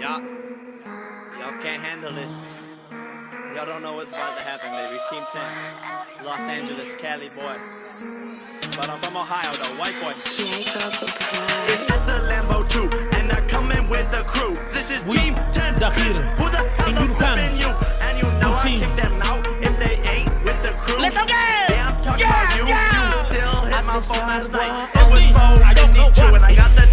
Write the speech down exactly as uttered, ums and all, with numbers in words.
Y'all, y'all can't handle this. Y'all don't know what's about to happen, baby. Team ten, Los Angeles, Cali boy. But I'm from Ohio, though, white boy. It's at the Lambo too, and I come in with the crew. This is we Team ten. Who the hell in don't come in you? And you know I kick them out if they ain't with the crew. Let's go! Yeah, I'm talking yeah, about you. Yeah. You still hit my phone last night. It was four, I didn't need two, and I got the